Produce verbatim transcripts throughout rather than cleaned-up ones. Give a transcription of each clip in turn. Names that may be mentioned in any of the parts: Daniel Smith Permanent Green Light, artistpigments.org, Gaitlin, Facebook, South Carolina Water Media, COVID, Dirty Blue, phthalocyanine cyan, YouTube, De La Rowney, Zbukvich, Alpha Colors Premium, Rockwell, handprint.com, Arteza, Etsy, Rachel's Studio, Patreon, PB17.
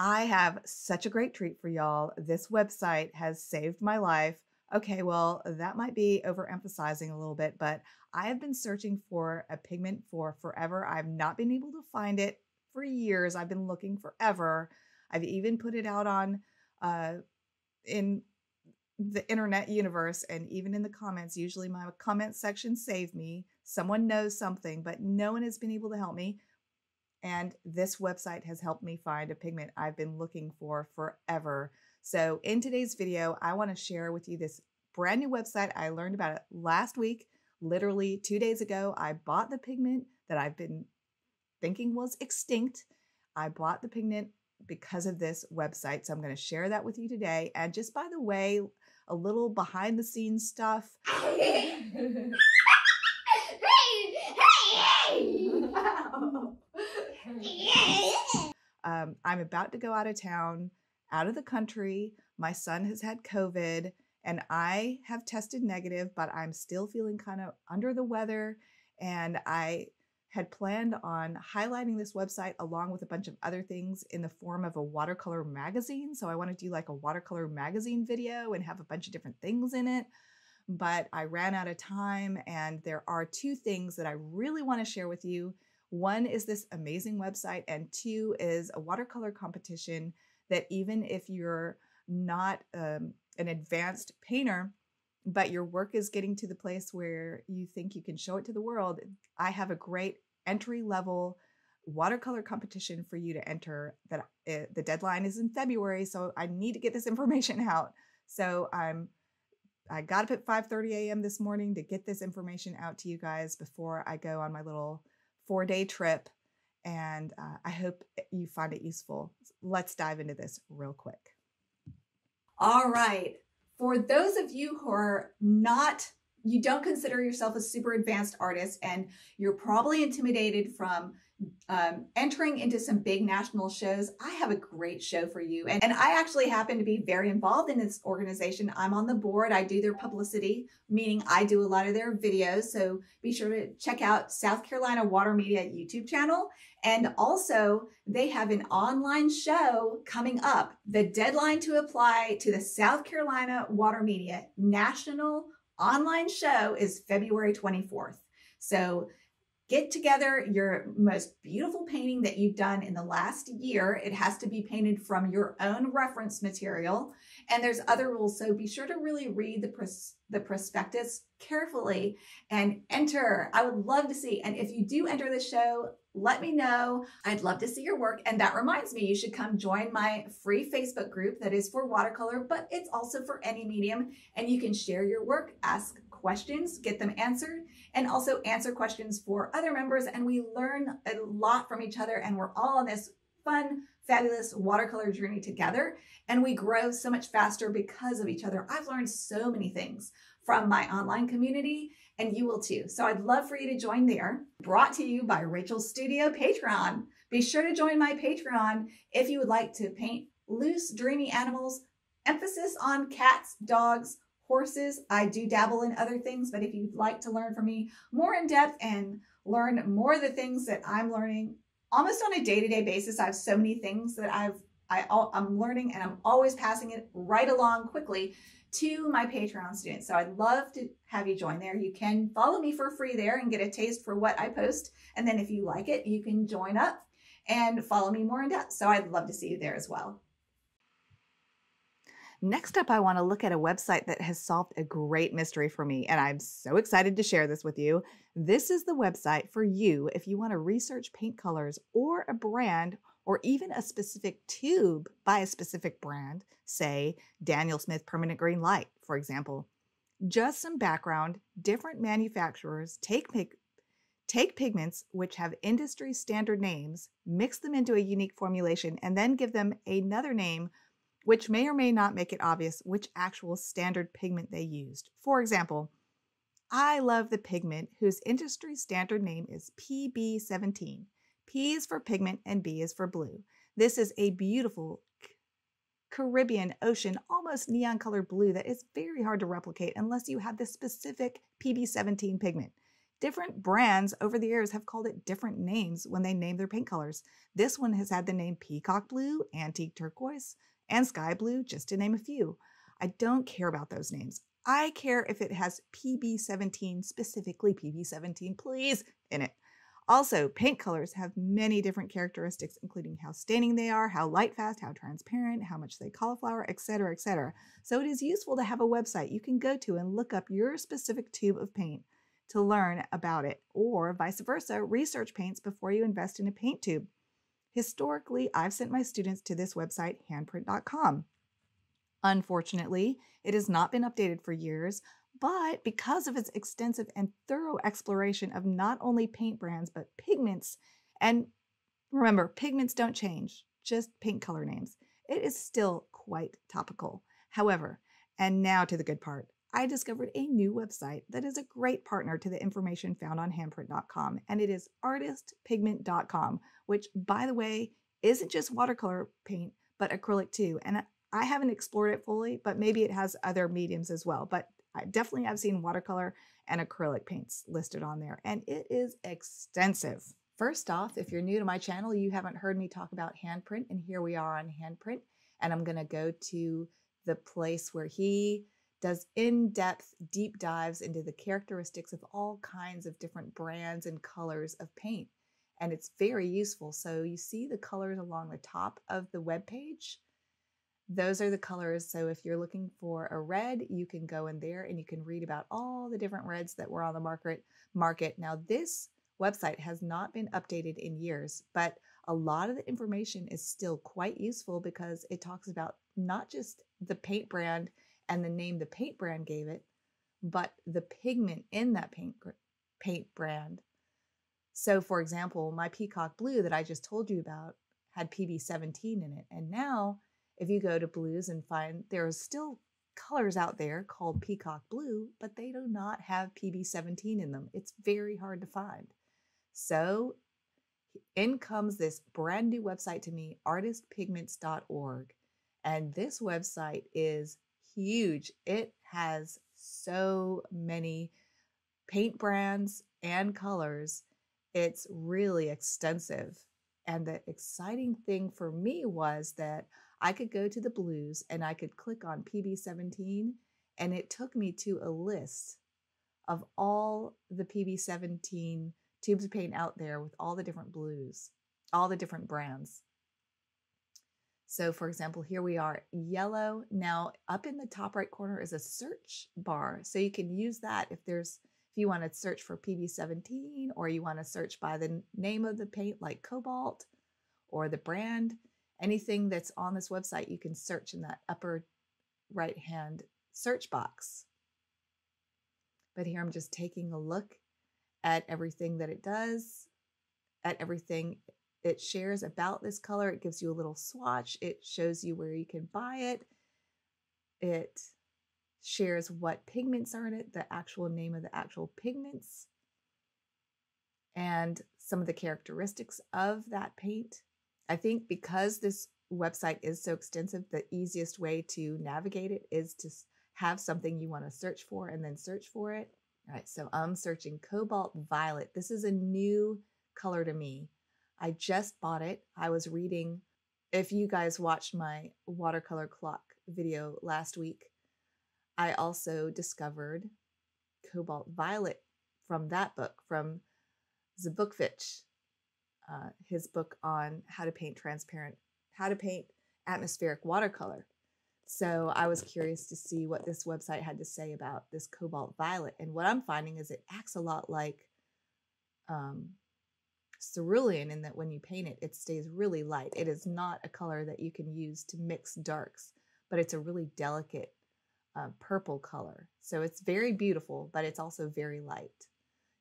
I have such a great treat for y'all. This website has saved my life. Okay, well, that might be overemphasizing a little bit, but I have been searching for a pigment for forever. I've not been able to find it for years. I've been looking forever. I've even put it out on uh, in the internet universe, and even in the comments. Usually my comment section save me. Someone knows something, but no one has been able to help me. And this website has helped me find a pigment I've been looking for forever. So in today's video, I want to share with you this brand new website. I learned about it last week, literally two days ago. I bought the pigment that I've been thinking was extinct. I bought the pigment because of this website. So I'm going to share that with you today. And just by the way, a little behind the scenes stuff. Hey, hey, hey. Um, I'm about to go out of town, out of the country. My son has had COVID and I have tested negative, but I'm still feeling kind of under the weather. And I had planned on highlighting this website along with a bunch of other things in the form of a watercolor magazine. So I want to do like a watercolor magazine video and have a bunch of different things in it. But I ran out of time, and there are two things that I really want to share with you. One is this amazing website, and two is a watercolor competition that even if you're not um, an advanced painter, but your work is getting to the place where you think you can show it to the world, I have a great entry-level watercolor competition for you to enter. That uh, the deadline is in February, so I need to get this information out. So I'm I got up at five thirty a m this morning to get this information out to you guys before I go on my little four-day trip, and uh, I hope you find it useful. Let's dive into this real quick. All right, for those of you who are not, you don't consider yourself a super advanced artist, and you're probably intimidated from um, entering into some big national shows, I have a great show for you. And, and I actually happen to be very involved in this organization. I'm on the board. I do their publicity, meaning I do a lot of their videos. So be sure to check out South Carolina Water Media YouTube channel. And also they have an online show coming up. The deadline to apply to the South Carolina Water Media National Online show is February twenty-fourth. So get together your most beautiful painting that you've done in the last year. It has to be painted from your own reference material. And there's other rules. So be sure to really read the, pros the prospectus carefully and enter. I would love to see. And if you do enter the show, let me know. I'd love to see your work. And that reminds me, you should come join my free Facebook group that is for watercolor, but it's also for any medium. And you can share your work, ask questions, get them answered, and also answer questions for other members. And we learn a lot from each other, and we're all on this fun, fabulous watercolor journey together. And we grow so much faster because of each other. I've learned so many things from my online community, and you will too. So I'd love for you to join there. Brought to you by Rachel's Studio Patreon. Be sure to join my Patreon if you would like to paint loose, dreamy animals, emphasis on cats, dogs, horses. I do dabble in other things, but if you'd like to learn from me more in depth and learn more of the things that I'm learning almost on a day-to-day basis, I have so many things that I've, I, I'm learning, and I'm always passing it right along quickly to my Patreon students. So I'd love to have you join there. You can follow me for free there and get a taste for what I post. And then if you like it, you can join up and follow me more in depth. So I'd love to see you there as well. Next up, I want to look at a website that has solved a great mystery for me, and I'm so excited to share this with you. This is the website for you if you want to research paint colors or a brand, or even a specific tube by a specific brand, say Daniel Smith Permanent Green Light, for example. Just some background, different manufacturers take, pig take pigments which have industry standard names, mix them into a unique formulation, and then give them another name which may or may not make it obvious which actual standard pigment they used. For example, I love the pigment whose industry standard name is P B seventeen. P is for pigment and B is for blue. This is a beautiful Caribbean ocean, almost neon colored blue that is very hard to replicate unless you have this specific P B seventeen pigment. Different brands over the years have called it different names when they name their paint colors. This one has had the name peacock blue, antique turquoise, and sky blue, just to name a few. I don't care about those names. I care if it has P B seventeen, specifically P B seventeen, please, in it. Also, paint colors have many different characteristics, including how staining they are, how light fast, how transparent, how much they cauliflower, et cetera, et cetera. So it is useful to have a website you can go to and look up your specific tube of paint to learn about it, or vice versa, research paints before you invest in a paint tube. Historically, I've sent my students to this website, handprint dot com. Unfortunately, it has not been updated for years, but because of its extensive and thorough exploration of not only paint brands, but pigments, and remember, pigments don't change, just paint color names, it is still quite topical. However, and now to the good part, I discovered a new website that is a great partner to the information found on handprint dot com, and it is artist pigment dot com, which, by the way, isn't just watercolor paint, but acrylic too. And I haven't explored it fully, but maybe it has other mediums as well. But I definitely have seen watercolor and acrylic paints listed on there, and it is extensive. First off, if you're new to my channel, you haven't heard me talk about Handprint, and here we are on Handprint, and I'm gonna go to the place where he does in-depth deep dives into the characteristics of all kinds of different brands and colors of paint, and it's very useful. So you see the colors along the top of the web page. Those are the colors, so if you're looking for a red, you can go in there and you can read about all the different reds that were on the market. market. Now, this website has not been updated in years, but a lot of the information is still quite useful because it talks about not just the paint brand and the name the paint brand gave it, but the pigment in that paint, paint brand. So, for example, my peacock blue that I just told you about had P B seventeen in it, and now if you go to blues and find there are still colors out there called peacock blue, but they do not have P B seventeen in them. It's very hard to find. So in comes this brand new website to me, artist pigments dot org. And this website is huge. It has so many paint brands and colors. It's really extensive. And the exciting thing for me was that I could go to the blues and I could click on P B seventeen, and it took me to a list of all the P B seventeen tubes of paint out there with all the different blues, all the different brands. So for example, here we are, yellow. Now up in the top right corner is a search bar. So you can use that if there's, if you want to search for P B seventeen, or you want to search by the name of the paint like cobalt or the brand. Anything that's on this website, you can search in that upper right-hand search box. But here I'm just taking a look at everything that it does, at everything it shares about this color. It gives you a little swatch. It shows you where you can buy it. It shares what pigments are in it, the actual name of the actual pigments, and some of the characteristics of that paint. I think because this website is so extensive, the easiest way to navigate it is to have something you want to search for and then search for it. All right, so I'm searching cobalt violet. This is a new color to me. I just bought it. I was reading, if you guys watched my watercolor clock video last week, I also discovered cobalt violet from that book, from Zbukvich. Uh, his book on how to paint transparent, how to paint atmospheric watercolor. So I was curious to see what this website had to say about this cobalt violet. And what I'm finding is it acts a lot like um, cerulean in that when you paint it, it stays really light. It is not a color that you can use to mix darks, but it's a really delicate uh, purple color. So it's very beautiful, but it's also very light.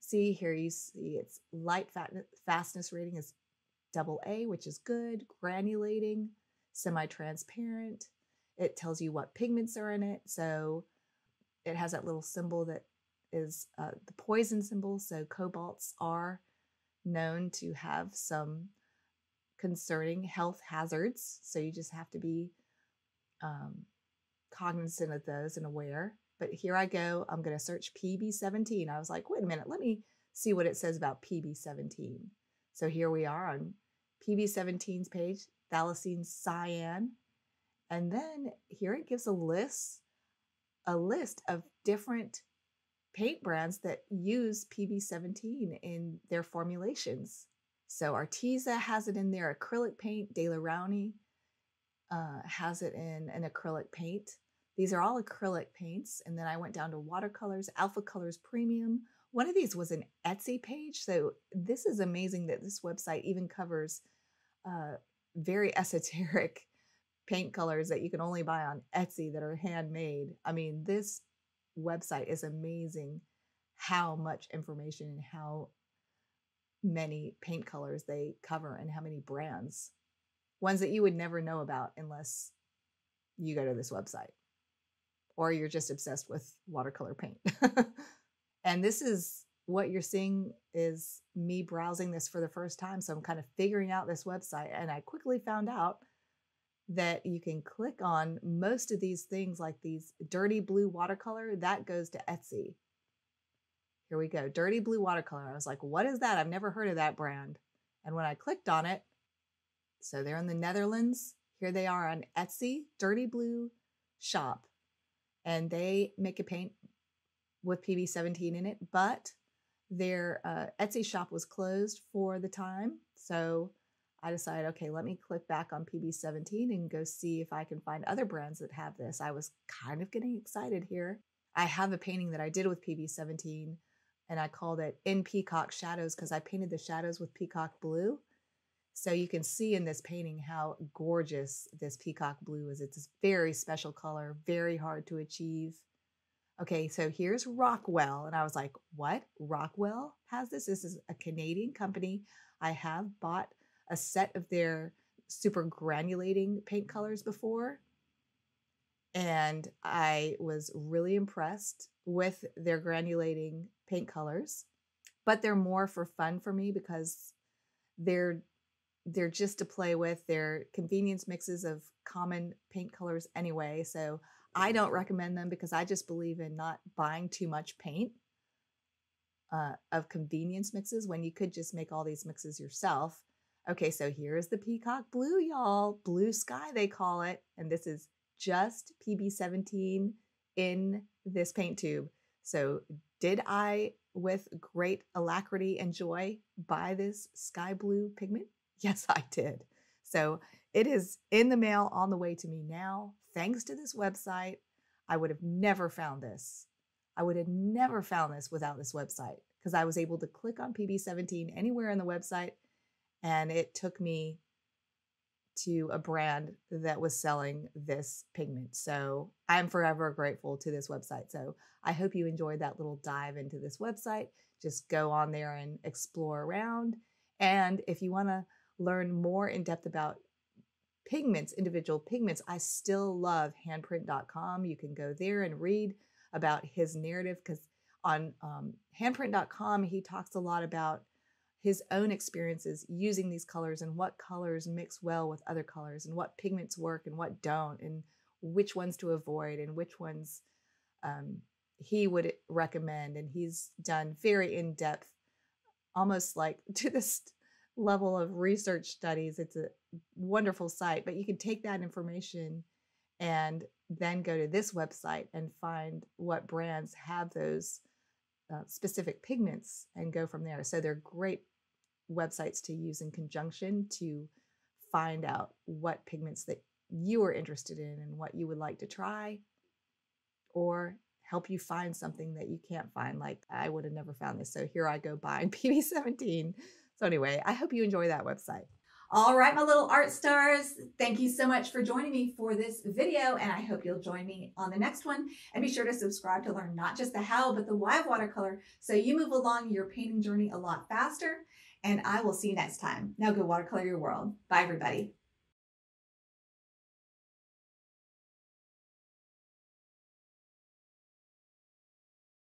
See here, you see its light fastness rating is double A, which is good, granulating, semi-transparent. It tells you what pigments are in it. So it has that little symbol that is uh, the poison symbol. So cobalts are known to have some concerning health hazards. So you just have to be um, cognizant of those and aware. But here I go, I'm going to search P B seventeen. I was like, wait a minute, let me see what it says about P B seventeen. So here we are on P B seventeen's page, phthalocyanine cyan. And then here it gives a list, a list of different paint brands that use P B seventeen in their formulations. So Arteza has it in their acrylic paint. De La Rowney uh, has it in an acrylic paint. These are all acrylic paints. And then I went down to watercolors, Alpha Colors Premium. One of these was an Etsy page. So this is amazing that this website even covers uh, very esoteric paint colors that you can only buy on Etsy that are handmade. I mean, this website is amazing how much information and how many paint colors they cover and how many brands. Ones that you would never know about unless you go to this website or you're just obsessed with watercolor paint. And this is what you're seeing is me browsing this for the first time. So I'm kind of figuring out this website, and I quickly found out that you can click on most of these things, like these Dirty Blue watercolor that goes to Etsy. Here we go. Dirty Blue watercolor. I was like, what is that? I've never heard of that brand. And when I clicked on it, so they're in the Netherlands. Here they are on Etsy, Dirty Blue shop, and they make a paint with P B seventeen in it, but their uh, Etsy shop was closed for the time. So I decided, okay, let me click back on P B seventeen and go see if I can find other brands that have this. I was kind of getting excited here. I have a painting that I did with P B seventeen, and I called it In Peacock Shadows because I painted the shadows with peacock blue. So you can see in this painting how gorgeous this peacock blue is. It's a very special color, very hard to achieve. Okay, so here's Rockwell. And I was like, what? Rockwell has this? This is a Canadian company. I have bought a set of their super granulating paint colors before. And I was really impressed with their granulating paint colors. But they're more for fun for me because they're, they're just to play with. They're convenience mixes of common paint colors anyway. So I don't recommend them because I just believe in not buying too much paint uh, of convenience mixes when you could just make all these mixes yourself. Okay, so here's the peacock blue, y'all. Blue sky, they call it. And this is just P B seventeen in this paint tube. So did I, with great alacrity and joy, buy this sky blue pigment? Yes, I did. So it is in the mail on the way to me now. Thanks to this website, I would have never found this. I would have never found this without this website because I was able to click on P B seventeen anywhere on the website, and it took me to a brand that was selling this pigment. So I'm forever grateful to this website. So I hope you enjoyed that little dive into this website. Just go on there and explore around. And if you want to learn more in depth about pigments, individual pigments, I still love handprint dot com. You can go there and read about his narrative because on um, handprint dot com, he talks a lot about his own experiences using these colors and what colors mix well with other colors and what pigments work and what don't and which ones to avoid and which ones um, he would recommend. And he's done very in-depth, almost like to this level of research studies. It's a wonderful site, but you can take that information and then go to this website and find what brands have those uh, specific pigments and go from there. So they're great websites to use in conjunction to find out what pigments that you are interested in and what you would like to try, or help you find something that you can't find. Like I would have never found this. So here I go buying P B seventeen. So anyway, I hope you enjoy that website. All right, my little art stars, thank you so much for joining me for this video, and I hope you'll join me on the next one. And be sure to subscribe to learn not just the how, but the why of watercolor, so you move along your painting journey a lot faster. And I will see you next time. Now go watercolor your world. Bye, everybody.